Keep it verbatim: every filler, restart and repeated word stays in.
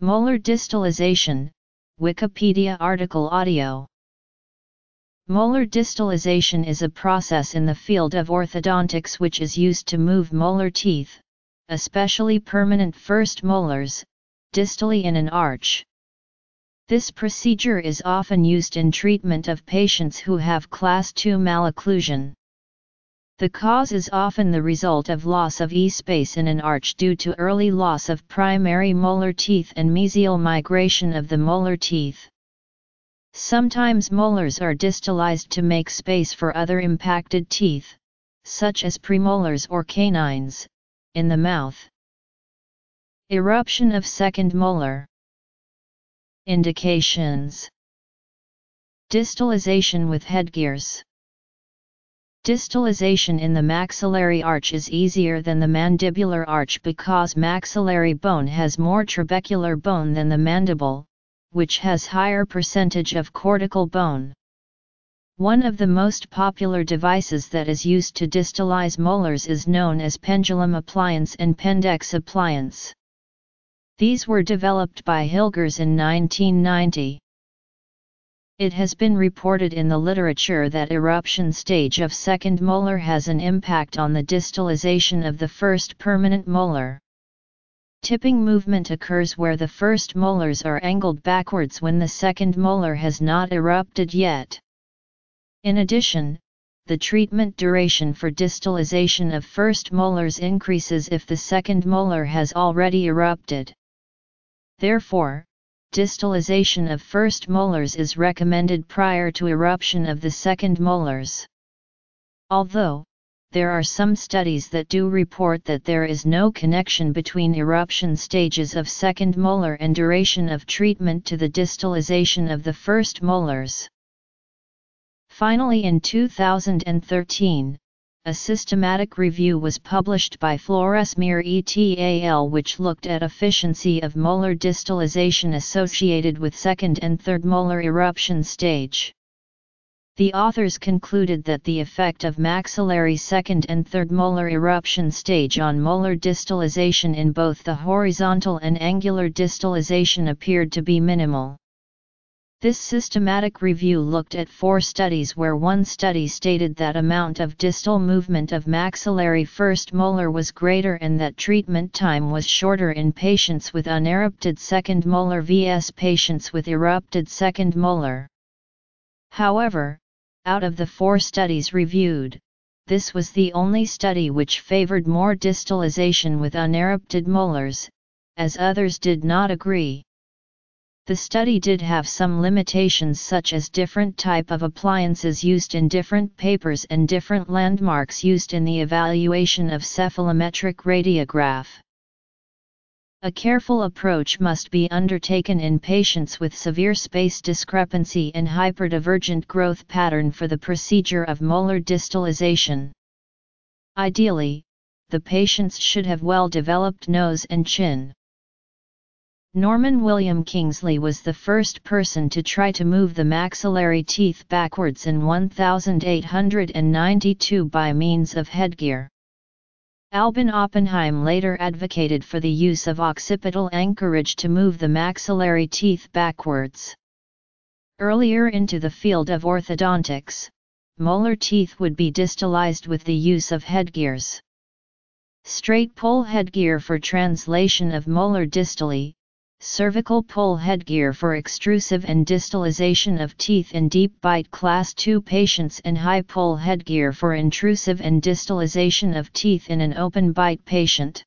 Molar distalization, Wikipedia article audio. Molar distalization is a process in the field of orthodontics which is used to move molar teeth, especially permanent first molars, distally in an arch. This procedure is often used in treatment of patients who have class two malocclusion. The cause is often the result of loss of e-space in an arch due to early loss of primary molar teeth and mesial migration of the molar teeth. Sometimes molars are distalized to make space for other impacted teeth, such as premolars or canines, in the mouth. Eruption of second molar. Indications: distalization with headgears. Distalization in the maxillary arch is easier than the mandibular arch because maxillary bone has more trabecular bone than the mandible, which has higher percentage of cortical bone. One of the most popular devices that is used to distalize molars is known as pendulum appliance and pendex appliance. These were developed by Hilgers in nineteen ninety. It has been reported in the literature that eruption stage of second molar has an impact on the distalization of the first permanent molar. Tipping movement occurs where the first molars are angled backwards when the second molar has not erupted yet. In addition, the treatment duration for distalization of first molars increases if the second molar has already erupted. Therefore, distalization of first molars is recommended prior to eruption of the second molars. Although, there are some studies that do report that there is no connection between eruption stages of second molar and duration of treatment to the distalization of the first molars. Finally, in two thousand thirteen, a systematic review was published by Flores-Mir et al. Which looked at efficiency of molar distalization associated with second and third molar eruption stage. The authors concluded that the effect of maxillary second and third molar eruption stage on molar distalization in both the horizontal and angular distalization appeared to be minimal. This systematic review looked at four studies where one study stated that amount of distal movement of maxillary first molar was greater and that treatment time was shorter in patients with unerupted second molar versus patients with erupted second molar. However, out of the four studies reviewed, this was the only study which favored more distalization with unerupted molars, as others did not agree. The study did have some limitations such as different type of appliances used in different papers and different landmarks used in the evaluation of cephalometric radiograph. A careful approach must be undertaken in patients with severe space discrepancy and hyperdivergent growth pattern for the procedure of molar distalization. Ideally, the patients should have well-developed nose and chin. Norman William Kingsley was the first person to try to move the maxillary teeth backwards in one thousand eight hundred ninety-two by means of headgear. Albin Oppenheim later advocated for the use of occipital anchorage to move the maxillary teeth backwards. Earlier into the field of orthodontics, molar teeth would be distalized with the use of headgears. Straight pole headgear for translation of molar distally, cervical pole headgear for extrusive and distalization of teeth in deep bite class two patients, and high pole headgear for intrusive and distalization of teeth in an open bite patient.